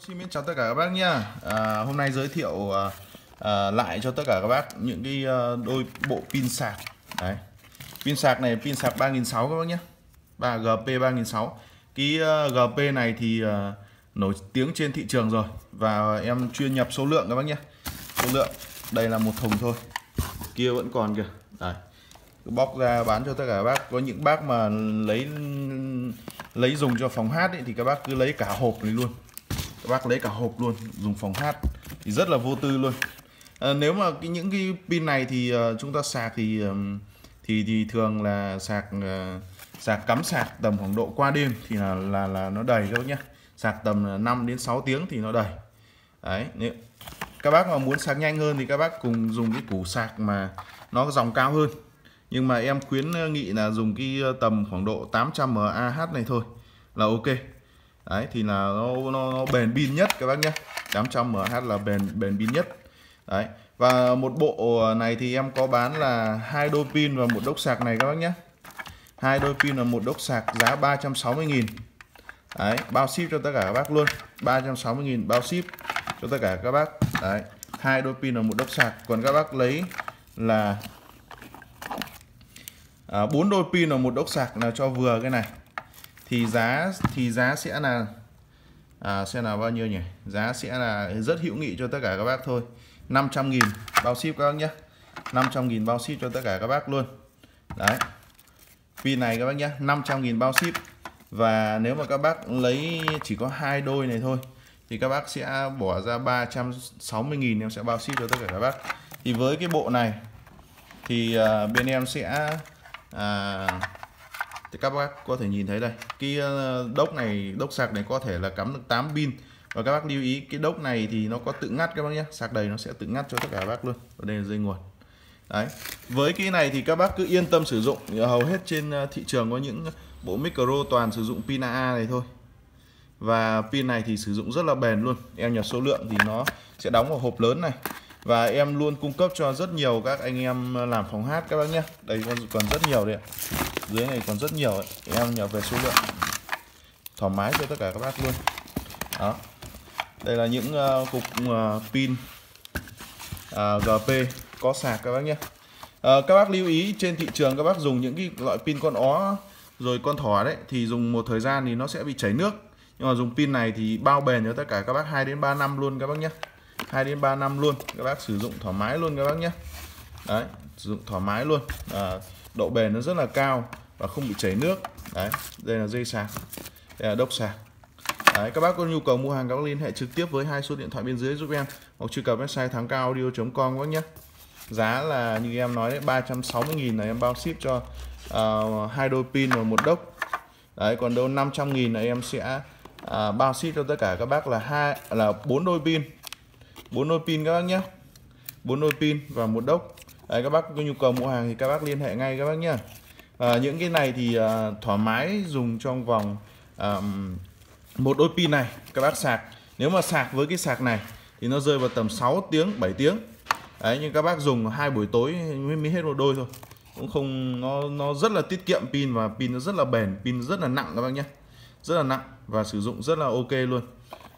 Xin chào tất cả các bác nhé. Hôm nay giới thiệu lại cho tất cả các bác những cái đôi bộ pin sạc. Đấy. Pin sạc này, pin sạc 3600 các bác nhé. GP 3600. Cái GP này thì nổi tiếng trên thị trường rồi và em chuyên nhập số lượng các bác nhé. Số lượng đây là một thùng thôi. Kia vẫn còn kìa. Đấy. Cứ bóc ra bán cho tất cả các bác. Có những bác mà lấy dùng cho phòng hát ấy, thì các bác cứ lấy cả hộp này luôn. Các bác lấy cả hộp luôn, dùng phòng hát thì rất là vô tư luôn. Nếu mà những cái pin này thì chúng ta sạc thì thường là sạc cắm sạc tầm khoảng độ qua đêm thì là nó đầy các bác nhé. Sạc tầm 5 đến 6 tiếng thì nó đầy. Đấy, nếu các bác mà muốn sạc nhanh hơn thì các bác cùng dùng cái củ sạc mà nó dòng cao hơn. Nhưng mà em khuyến nghị là dùng cái tầm khoảng độ 800 mAh này thôi là ok. Đấy thì là nó bền pin nhất các bác nhé. 800 mAh là bền pin nhất. Đấy. Và một bộ này thì em có bán là 2 đôi pin và một đốc sạc này các bác nhé. 2 đôi pin và một đốc sạc giá 360.000. Đấy, bao ship cho tất cả các bác luôn. 360.000 bao ship cho tất cả các bác. Đấy, 2 đôi pin và một đốc sạc. Còn các bác lấy là 4 đôi pin và một đốc sạc là cho vừa cái này. Thì giá sẽ là bao nhiêu nhỉ? Giá sẽ là rất hữu nghị cho tất cả các bác thôi. 500.000 bao ship các bác nhé. 500.000 bao ship cho tất cả các bác luôn. Đấy. Pin này các bác nhé, 500.000 bao ship. Và nếu mà các bác lấy chỉ có 2 đôi này thôi thì các bác sẽ bỏ ra 360.000 em sẽ bao ship cho tất cả các bác. Thì với cái bộ này thì bên em sẽ thì các bác có thể nhìn thấy đây, cái đốc này, đốc sạc này có thể là cắm được 8 pin. Và các bác lưu ý cái đốc này thì nó có tự ngắt các bác nhé. Sạc đầy nó sẽ tự ngắt cho tất cả các bác luôn. Ở đây là dây nguồn. Đấy. Với cái này thì các bác cứ yên tâm sử dụng. Hầu hết trên thị trường có những bộ micro toàn sử dụng pin AA này thôi. Và pin này thì sử dụng rất là bền luôn. Em nhập số lượng thì nó sẽ đóng vào hộp lớn này. Và em luôn cung cấp cho rất nhiều các anh em làm phòng hát các bác nhé. Đây còn rất nhiều đấy ạ. Dưới này còn rất nhiều ấy. Em nhập về số lượng thoải mái cho tất cả các bác luôn. Đó. Đây là những cục pin GP có sạc các bác nhé. Các bác lưu ý trên thị trường các bác dùng những cái loại pin con ó rồi con thỏ đấy thì dùng một thời gian thì nó sẽ bị chảy nước. Nhưng mà dùng pin này thì bao bền cho tất cả các bác 2 đến 3 năm luôn các bác nhé. 2 đến 3 năm luôn, các bác sử dụng thoải mái luôn các bác nhé. Đấy, sử dụng thoải mái luôn. Độ bền nó rất là cao và không bị chảy nước. Đấy, đây là dây sạc, đây là đốc sạc. Đấy, các bác có nhu cầu mua hàng các bác liên hệ trực tiếp với 2 số điện thoại bên dưới giúp em hoặc truy cập website thangcaoaudio.com các bác nhé. Giá là như em nói đấy, 360.000 là em bao ship cho 2 đôi pin và một đốc. Đấy, còn đâu 500.000 là em sẽ bao ship cho tất cả các bác là 4 đôi pin. 4 đôi pin các bác nhé. 4 đôi pin và một đốc. Đấy, các bác có nhu cầu mua hàng thì các bác liên hệ ngay các bác nhé. Những cái này thì thoải mái dùng trong vòng một đôi pin này các bác sạc. Nếu mà sạc với cái sạc này thì nó rơi vào tầm 6 tiếng 7 tiếng. Đấy, nhưng các bác dùng 2 buổi tối mới hết một đôi thôi. Cũng không, nó rất là tiết kiệm pin và pin nó rất là bền, pin rất là nặng các bác nhé. Rất là nặng và sử dụng rất là ok luôn.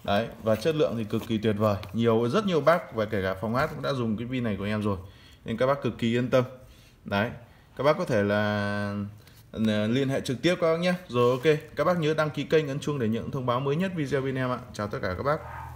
Đấy, và chất lượng thì cực kỳ tuyệt vời. Rất nhiều bác và kể cả phòng hát cũng đã dùng cái pin này của em rồi. Nên các bác cực kỳ yên tâm. Đấy, các bác có thể là liên hệ trực tiếp các bác nhé. Rồi ok, các bác nhớ đăng ký kênh, ấn chuông để nhận thông báo mới nhất video bên em ạ. Chào tất cả các bác.